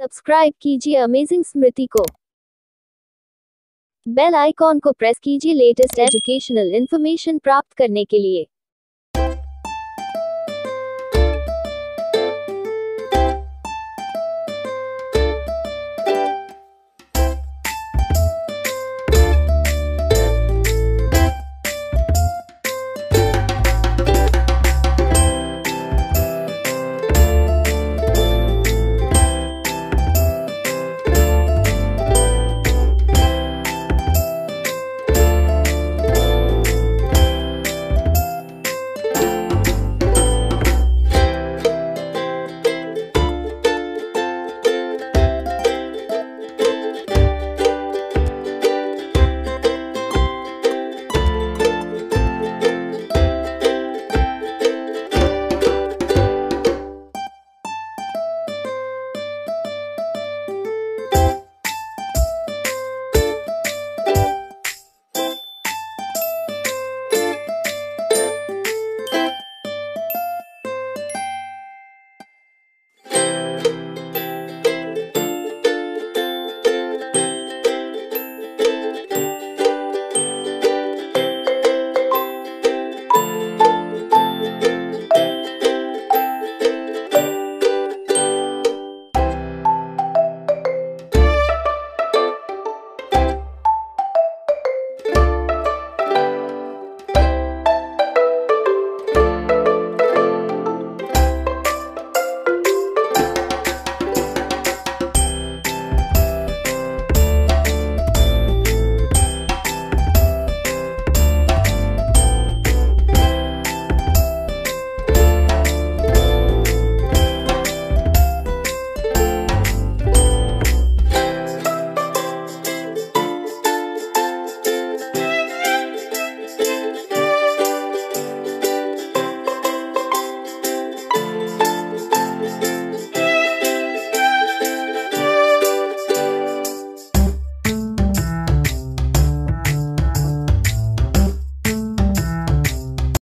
Subscribe कीजिए amazing Smriti को, bell icon को प्रेस कीजिए लेटेस्ट एजुकेशनल इंफॉर्मेशन प्राप्त करने के लिए।